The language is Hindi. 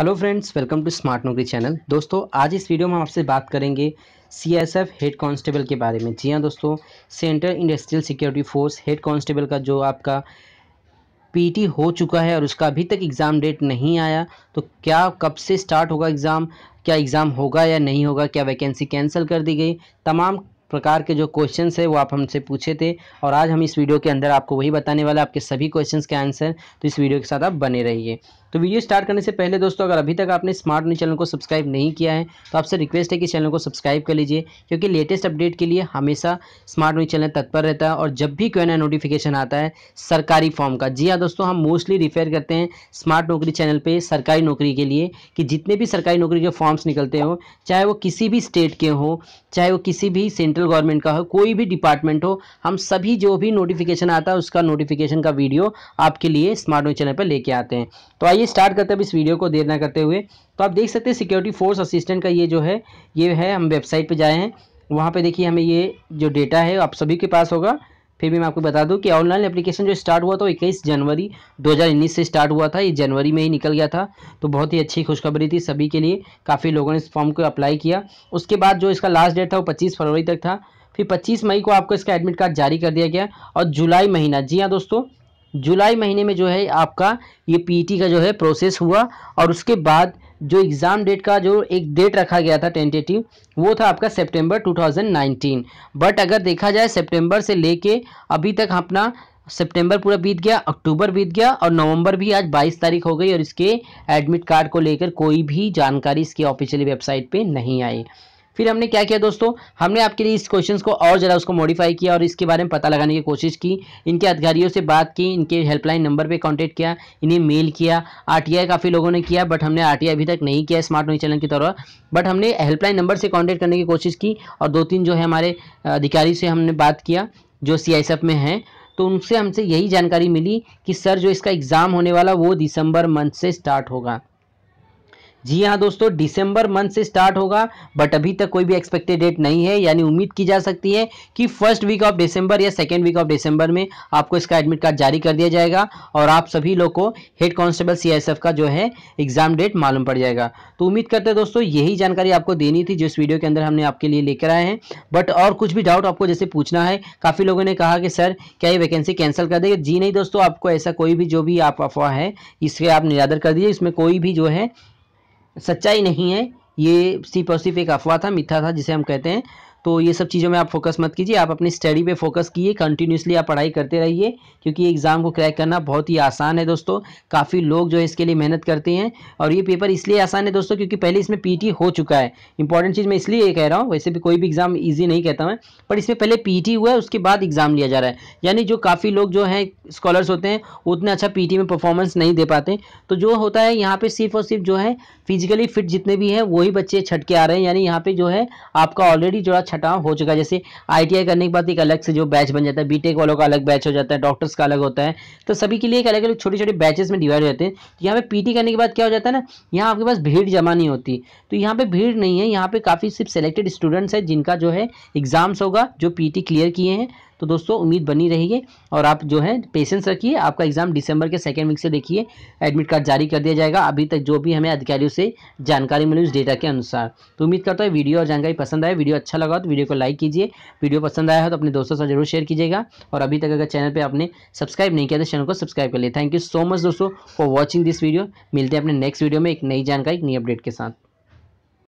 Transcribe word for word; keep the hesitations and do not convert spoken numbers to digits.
Hello friends, welcome to smart Naukri channel. दोस्तों, आज इस वीडियो में हम आपसे बात करेंगे सीएसएफ हेड कांस्टेबल के बारे में। जी हां दोस्तों, central industrial security force head constable का जो आपका पीटी हो चुका है और उसका अभी तक एग्ज़ाम डेट नहीं आया, तो क्या कब से स्टार्ट होगा एग्ज़ाम, क्या एग्ज़ाम होगा या नहीं होगा, क्या वैकेंसी कैंसिल कर दी गई, तमाम प्रकार के जो क्वेश्चंस है वो आप हमसे पूछे थे और आज हम इस वीडियो के अंदर आपको वही बताने वाला है, आपके सभी क्वेश्चंस के आंसर। तो इस वीडियो के साथ आप बने रहिए। तो वीडियो स्टार्ट करने से पहले दोस्तों, अगर अभी तक आपने स्मार्ट न्यूज़ चैनल को सब्सक्राइब नहीं किया है तो आपसे रिक्वेस्ट है कि चैनल को सब्सक्राइब कर लीजिए, क्योंकि लेटेस्ट अपडेट के लिए हमेशा स्मार्ट न्यूज़ चैनल तत्पर रहता है। और जब भी कोई नया नोटिफिकेशन आता है सरकारी फॉर्म का, जी हाँ दोस्तों, हम मोस्टली रिफेयर करते हैं स्मार्ट नौकरी चैनल पर सरकारी नौकरी के लिए कि जितने भी सरकारी नौकरी के फॉर्म्स निकलते हों, चाहे वो किसी भी स्टेट के हों, चाहे वो किसी भी सेंट्रल गवर्नमेंट का हो, कोई भी डिपार्टमेंट हो, हम सभी जो भी नोटिफिकेशन आता है उसका नोटिफिकेशन का वीडियो आपके लिए स्मार्ट न्यूज़ चैनल पर लेके आते हैं। तो ये स्टार्ट करते हैं इस वीडियो को देर ना करते हुए। तो आप देख सकते हैं सिक्योरिटी फोर्स असिस्टेंट का ये जो है ये है, हम वेबसाइट पे जाए हैं, वहाँ पे देखिए हमें ये जो डेटा है आप सभी के पास होगा। फिर भी मैं आपको बता दूं कि ऑनलाइन एप्लीकेशन जो स्टार्ट हुआ था वो इक्कीस जनवरी दो हज़ार उन्नीस से स्टार्ट हुआ था, ये जनवरी में ही निकल गया था। तो बहुत ही अच्छी खुशखबरी थी सभी के लिए, काफ़ी लोगों ने इस फॉर्म को अप्लाई किया। उसके बाद जो इसका लास्ट डेट था वो पच्चीस फरवरी तक था। फिर पच्चीस मई को आपको इसका एडमिट कार्ड जारी कर दिया गया और जुलाई महीना, जी हाँ दोस्तों, जुलाई महीने में जो है आपका ये पीटी का जो है प्रोसेस हुआ। और उसके बाद जो एग्ज़ाम डेट का जो एक डेट रखा गया था टेंटेटिव, वो था आपका सितंबर दो हज़ार उन्नीस। बट अगर देखा जाए सितंबर से लेके अभी तक अपना सितंबर पूरा बीत गया, अक्टूबर बीत गया और नवंबर भी आज बाईस तारीख हो गई और इसके एडमिट कार्ड को लेकर कोई भी जानकारी इसकी ऑफिशियली वेबसाइट पर नहीं आई। फिर हमने क्या किया दोस्तों, हमने आपके लिए इस क्वेश्चंस को और ज़रा उसको मॉडिफाई किया और इसके बारे में पता लगाने की कोशिश की, इनके अधिकारियों से बात की, इनके हेल्पलाइन नंबर पे कांटेक्ट किया, इन्हें मेल किया, आरटीआई काफ़ी लोगों ने किया, बट हमने आरटीआई अभी तक नहीं किया स्मार्ट न्यूज़ चैनल की तरह। बट हमने हेल्पलाइन नंबर से कॉन्टैक्ट करने की कोशिश की और दो तीन जो है हमारे अधिकारी से हमने बात किया जो सीआईएसएफ में हैं, तो उनसे हमसे यही जानकारी मिली कि सर जो इसका एग्ज़ाम होने वाला वो दिसंबर मंथ से स्टार्ट होगा। जी हाँ दोस्तों, दिसंबर मंथ से स्टार्ट होगा, बट अभी तक कोई भी एक्सपेक्टेड डेट नहीं है। यानी उम्मीद की जा सकती है कि फर्स्ट वीक ऑफ दिसंबर या सेकेंड वीक ऑफ दिसंबर में आपको इसका एडमिट कार्ड जारी कर दिया जाएगा और आप सभी लोग को हेड कांस्टेबल सीआईएसएफ का जो है एग्जाम डेट मालूम पड़ जाएगा। तो उम्मीद करते हैं दोस्तों यही जानकारी आपको देनी थी जो इस वीडियो के अंदर हमने आपके लिए लेकर आए हैं। बट और कुछ भी डाउट आपको जैसे पूछना है, काफ़ी लोगों ने कहा कि सर क्या ये वैकेंसी कैंसिल कर देगा, जी नहीं दोस्तों, आपको ऐसा कोई भी जो भी आप अफवाह है इसके आप निरादर कर दीजिए, इसमें कोई भी जो है सच्चाई नहीं है, ये सिर्फ और सिर्फ एक अफवाह था, मिथ्या था जिसे हम कहते हैं। तो ये सब चीज़ों में आप फोकस मत कीजिए, आप अपनी स्टडी पे फोकस कीजिए, कंटिन्यूसली आप पढ़ाई करते रहिए, क्योंकि एग्ज़ाम को क्रैक करना बहुत ही आसान है दोस्तों। काफ़ी लोग जो है इसके लिए मेहनत करते हैं और ये पेपर इसलिए आसान है दोस्तों क्योंकि पहले इसमें पीटी हो चुका है। इंपॉर्टेंट चीज़ मैं इसलिए ये कह रहा हूँ, वैसे भी कोई भी एग्ज़ाम ईजी नहीं कहता मैं, पर इसमें पहले पीटी हुआ है उसके बाद एग्ज़ाम लिया जा रहा है। यानी जो काफ़ी लोग जो हैं स्कॉलर्स होते हैं उतना अच्छा पीटी में परफॉर्मेंस नहीं दे पाते, तो जो होता है यहाँ पर सिर्फ और सिर्फ जो है फिजिकली फिट जितने भी हैं वही बच्चे छटके आ रहे हैं। यानी यहाँ पर जो है आपका ऑलरेडी जो छटाव हो चुका है, जैसे आईटीआई करने के बाद एक अलग से जो बैच बन जाता है, बीटेक वालों का अलग बैच हो जाता है, डॉक्टर्स का अलग होता है, तो सभी के लिए एक अलग अलग छोटे छोटे बैचेस में डिवाइड रहते हैं। तो यहाँ पे पीटी करने के बाद क्या हो जाता है ना, यहाँ आपके पास भीड़ जमा नहीं होती, तो यहाँ पे भीड़ नहीं है, यहाँ पे काफी सिर्फ सेलेक्टेड स्टूडेंट्स है जिनका जो है एग्जाम्स होगा जो पीटी क्लियर किए हैं। तो दोस्तों उम्मीद बनी रहेगी और आप जो है पेशेंस रखिए, आपका एग्ज़ाम दिसंबर के सेकेंड वीक से देखिए एडमिट कार्ड जारी कर दिया जाएगा, अभी तक जो भी हमें अधिकारियों से जानकारी मिली उस डेटा के अनुसार। तो उम्मीद करता हूँ वीडियो और जानकारी पसंद आए। वीडियो अच्छा लगा तो वीडियो को लाइक कीजिए, वीडियो पसंद आया हो तो अपने दोस्तों से जरूर शेयर कीजिएगा और अभी तक अगर चैनल पर आपने सब्सक्राइब नहीं किया तो चैनल को सब्सक्राइब कर लिए। थैंक यू सो मच दोस्तों फॉर वॉचिंग दिस वीडियो। मिलते हैं अपने नेक्स्ट वीडियो में एक नई जानकारी, एक नई अपडेट के साथ।